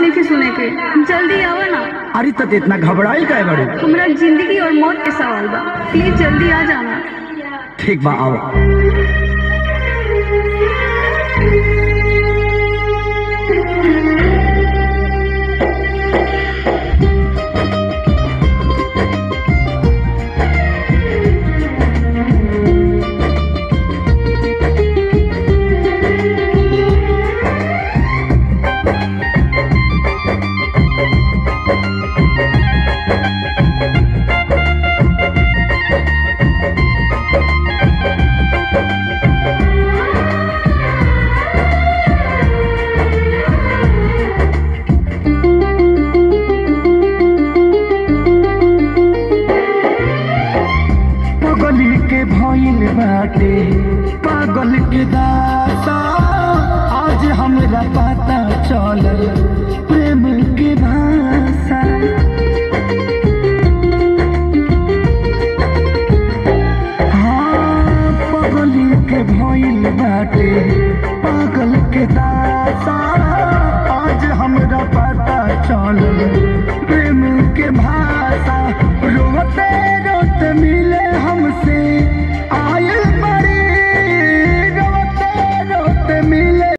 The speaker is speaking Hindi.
लेके सुने के जल्दी आवा ना। अरे तत इतना घबराई काहे बाड़ू? हमरा जिंदगी और मौत के सवाल बा, प्लीज जल्दी आ जाना। ठीक बा, आओ। पागल के दाता आज हमरा पता चल प्रेम के भाषा। हाँ पागल के भइल बाटे, पागल के दाता।